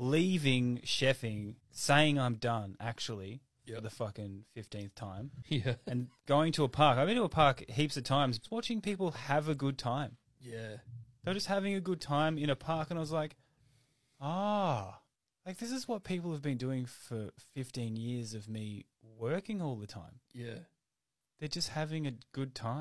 leaving chefing, saying I'm done, actually, for the fucking 15th time. Yeah. And going to a park. I've been to a park heaps of times, watching people have a good time. Yeah. They're just having a good time in a park, and I was like, ah, like this is what people have been doing for 15 years of me working all the time. Yeah. They're just having a good time.